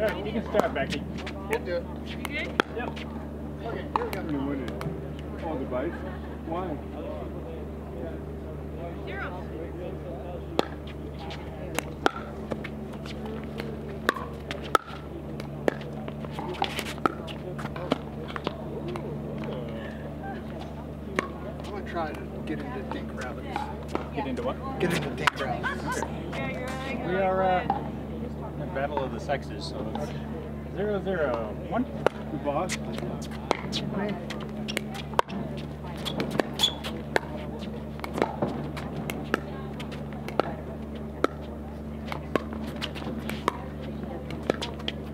Yeah, you can start, Becky. Yep. You good? Yep. Okay, here we go. Oh, the bite. Why? Zero. I'm going to try to get into dink rabbits. Get into what? Get into dink rabbits. We are in the battle of the sexes, so it's 0-0-1. You boss.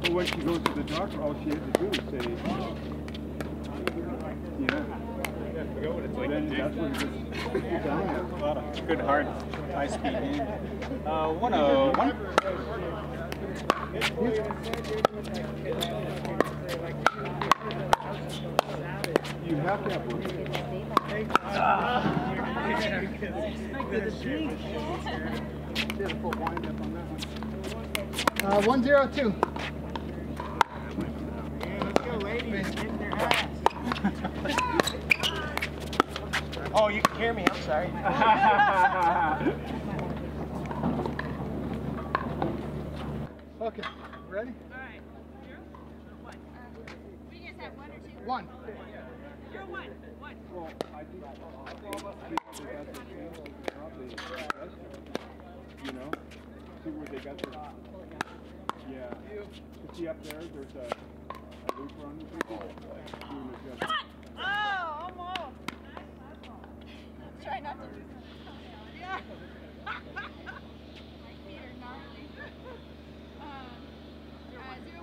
Well, when she goes to the doctor, all she had to do is say, yeah. I forgot what it's like to do. That's what it's a lot of good, hard, high-speed hand. 1-0-1. You have to have one. Beautiful wind up on that one. 1-0-2. Yeah, let's go, ladies. Get their ass. Oh, you can hear me. I'm sorry. Okay, ready? All right. Zero? One. We just have 1 or 2. One. One. Well, I think you know, see where they got their, yeah, you see up there, there's a loop around the people. Oh, almost. Try not to do something. Yeah. My feet are gnarly. 0-1-2.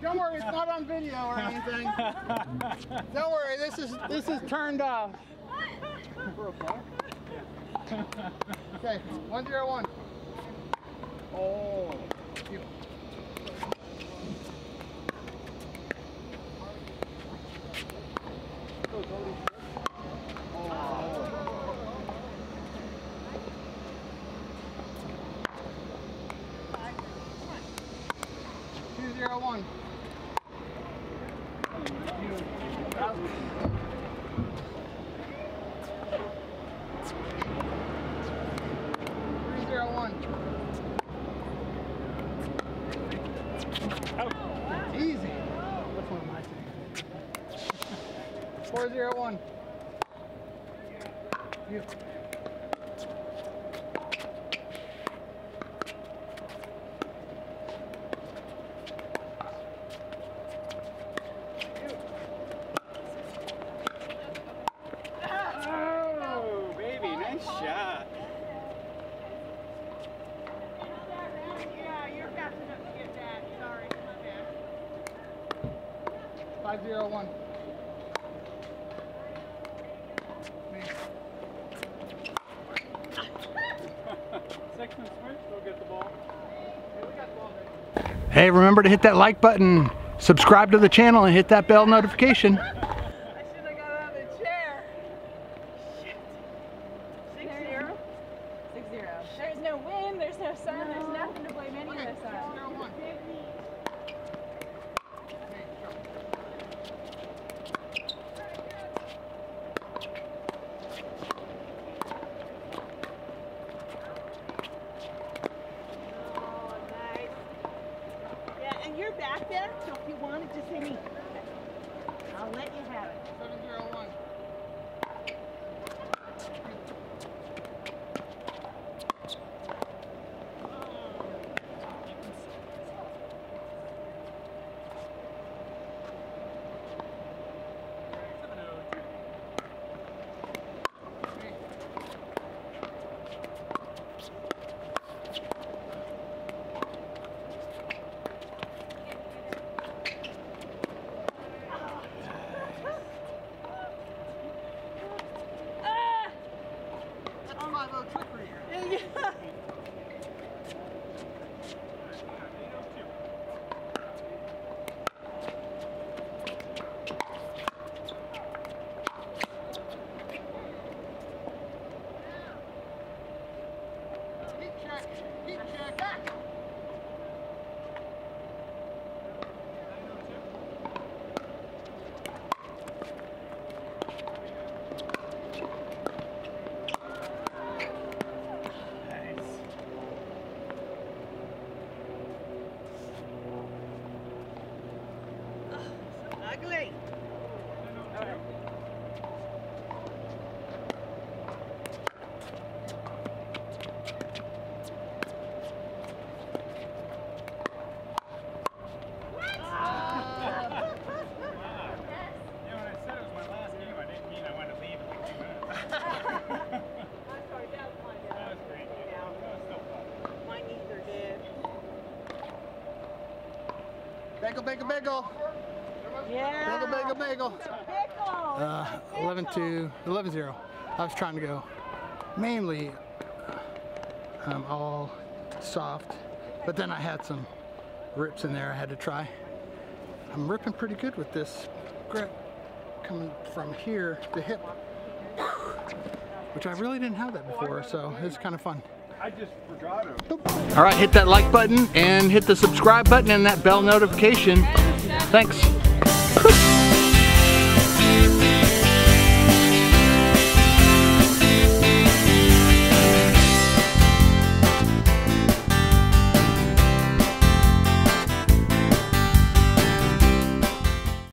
Don't worry, it's not on video or anything. Don't worry, this is turned off. Okay, 1-0-1. Oh. One. Oh, easy. That's one of my things. 4-0-1. Yeah. 5-0-1. Sexton Smith will get the ball. Hey, remember to hit that like button, subscribe to the channel, and hit that bell notification. Back there, so if you wanted to see me, I'll let you bagel. Yeah. Bagel. 11-2, 11-0. I was trying to go mainly all soft, but then I had some rips in there I had to try. I'm ripping pretty good with this grip coming from here to hip, which I really didn't have that before, so it's kind of fun. I just forgot it. All right, hit that like button and hit the subscribe button and that bell notification. Thanks.